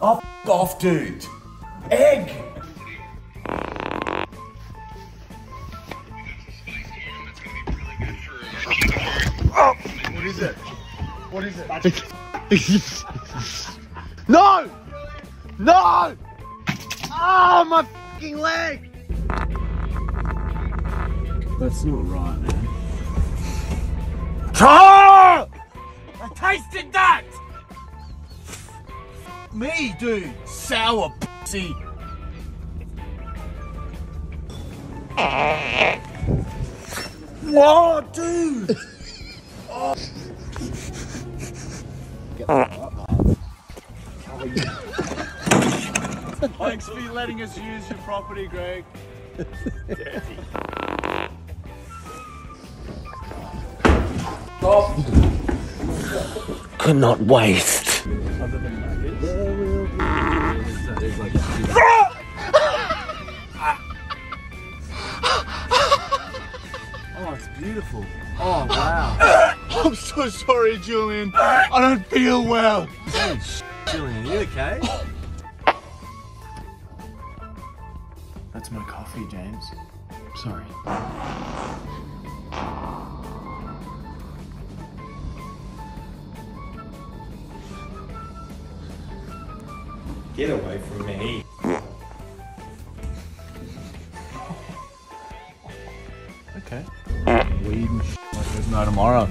Oh, f*** off, dude. Egg! Oh. What is it? What is it? No! No! Oh, my f***ing leg! That's not right, man. Oh! I tasted that! Me, dude! Sour pussy! Whoa, dude! Oh. Thanks for letting us use your property, Greg. Dirty. Oh. Could not waste. Other than that, there's like oh, it's beautiful. Oh, wow. I'm so sorry, Julian. I don't feel well. Oh, Julian, are you okay? That's my coffee, James. Sorry. Get away from me. Okay. Weed and shit like there's no tomorrow.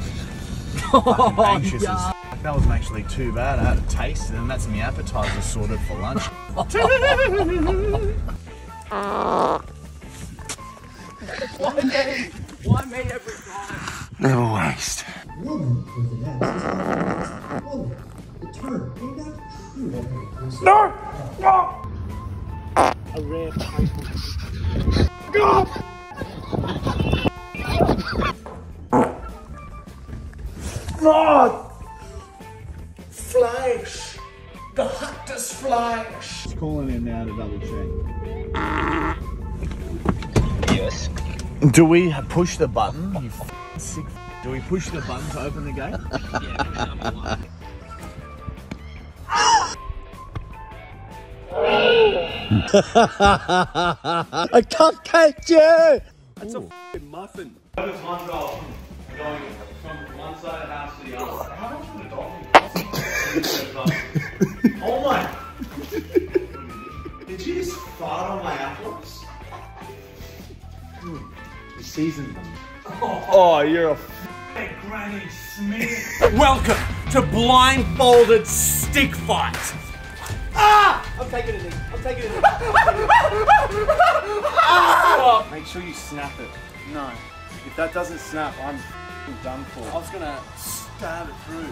I'm anxious as fuck. That was actually too bad. I had a taste and that's my appetizer sorted for lunch. Why me every time? Never waste. No! No! A rare title. God! God! Fleisch! The hottest Fleisch! He's calling him now to double check. Yes. Do we push the button? You f***ing sick f***. Do we push the button to open the gate? Yeah, number one. I can't catch you! That's a f***ing muffin. That is $1 going from one side of the house to the other. How much would a dog cost? Oh my! Did you just fart on my apples? You seasoned them. Oh, you're a f***ing Granny Smith. Welcome to Blindfolded Stick Fight. Ah! I'm taking it in. I'm taking it in. Stop. Make sure you snap it. No. If that doesn't snap, I'm done for. I was gonna stab it through.